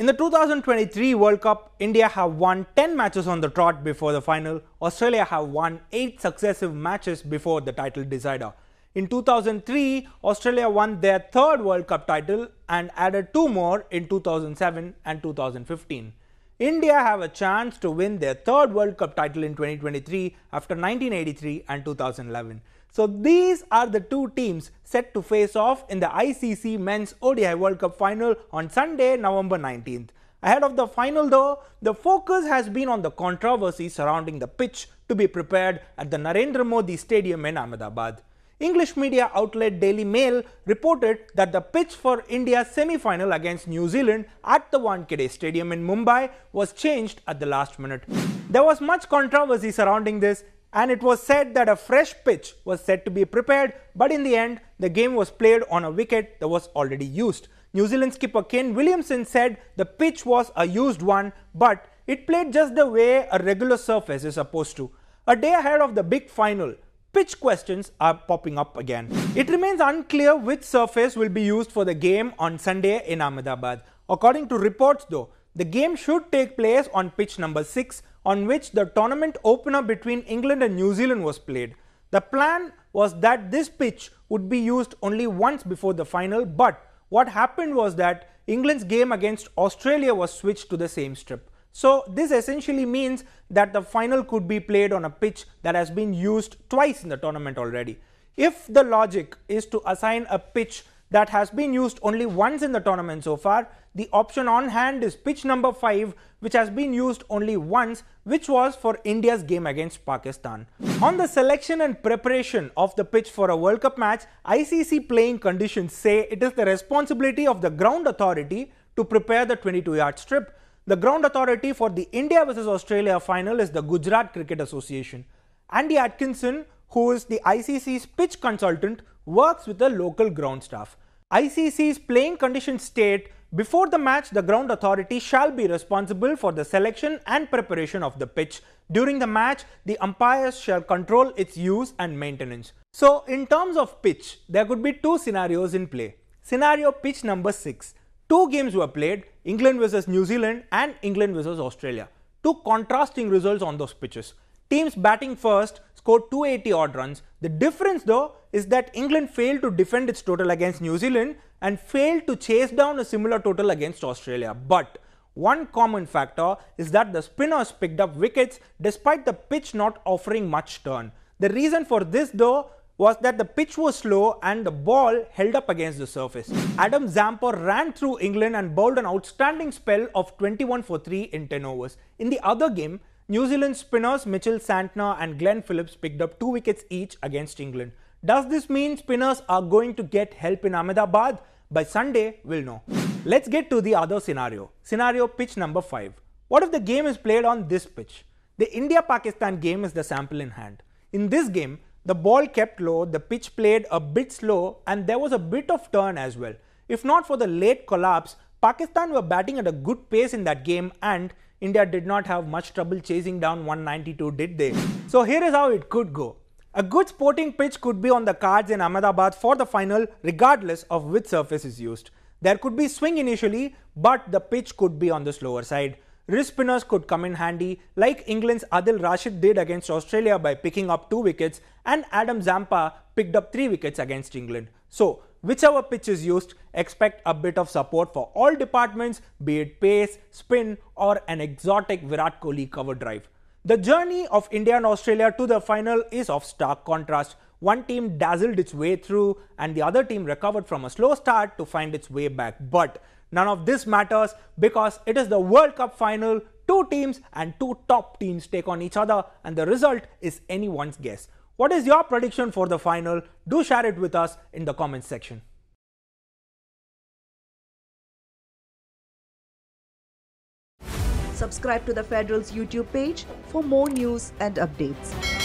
In the 2023 World Cup, India have won 10 matches on the trot before the final. Australia have won 8 successive matches before the title decider. In 2003, Australia won their third World Cup title and added 2 more in 2007 and 2015. India have a chance to win their third World Cup title in 2023 after 1983 and 2011. So these are the two teams set to face off in the ICC Men's ODI World Cup Final on Sunday, November 19th. Ahead of the final though, the focus has been on the controversy surrounding the pitch to be prepared at the Narendra Modi Stadium in Ahmedabad. English media outlet Daily Mail reported that the pitch for India's semi-final against New Zealand at the Wankhede Stadium in Mumbai was changed at the last minute. There was much controversy surrounding this, and it was said that a fresh pitch was said to be prepared, but in the end, the game was played on a wicket that was already used. New Zealand skipper Kane Williamson said the pitch was a used one, but it played just the way a regular surface is supposed to. A day ahead of the big final, pitch questions are popping up again. It remains unclear which surface will be used for the game on Sunday in Ahmedabad. According to reports though, the game should take place on pitch number 6, on which the tournament opener between England and New Zealand was played. The plan was that this pitch would be used only once before the final, but what happened was that England's game against Australia was switched to the same strip. So this essentially means that the final could be played on a pitch that has been used twice in the tournament already. If the logic is to assign a pitch that has been used only once in the tournament so far, the option on hand is pitch number 5, which has been used only once, which was for India's game against Pakistan. On the selection and preparation of the pitch for a World Cup match, ICC playing conditions say it is the responsibility of the ground authority to prepare the 22-yard strip. The ground authority for the India vs Australia final is the Gujarat Cricket Association. Andy Atkinson, who is the ICC's pitch consultant, works with the local ground staff. ICC's playing conditions state, before the match, the ground authority shall be responsible for the selection and preparation of the pitch. During the match, the umpires shall control its use and maintenance. So, in terms of pitch, there could be two scenarios in play. Scenario pitch number 6. Two games were played, England vs New Zealand and England vs Australia. Two contrasting results on those pitches. Teams batting first scored 280 odd runs. The difference though is that England failed to defend its total against New Zealand and failed to chase down a similar total against Australia. But one common factor is that the spinners picked up wickets despite the pitch not offering much turn. The reason for this though was that the pitch was slow and the ball held up against the surface. Adam Zampa ran through England and bowled an outstanding spell of 21 for 3 in 10 overs. In the other game, New Zealand spinners Mitchell Santner and Glenn Phillips picked up 2 wickets each against England. Does this mean spinners are going to get help in Ahmedabad? By Sunday, we'll know. Let's get to the other scenario. Scenario pitch number 5. What if the game is played on this pitch? The India-Pakistan game is the sample in hand. In this game, the ball kept low, the pitch played a bit slow, and there was a bit of turn as well. If not for the late collapse, Pakistan were batting at a good pace in that game and India did not have much trouble chasing down 192, did they? So here is how it could go. A good sporting pitch could be on the cards in Ahmedabad for the final regardless of which surface is used. There could be swing initially, but the pitch could be on the slower side. Wrist spinners could come in handy, like England's Adil Rashid did against Australia by picking up 2 wickets, and Adam Zampa picked up 3 wickets against England. So, whichever pitch is used, expect a bit of support for all departments, be it pace, spin, or an exotic Virat Kohli cover drive. The journey of India and Australia to the final is of stark contrast. One team dazzled its way through, and the other team recovered from a slow start to find its way back. But none of this matters because it is the World Cup final. 2 teams and 2 top teams take on each other and the result is anyone's guess. What is your prediction for the final? Do share it with us in the comments section. Subscribe to the Federal's YouTube page for more news and updates.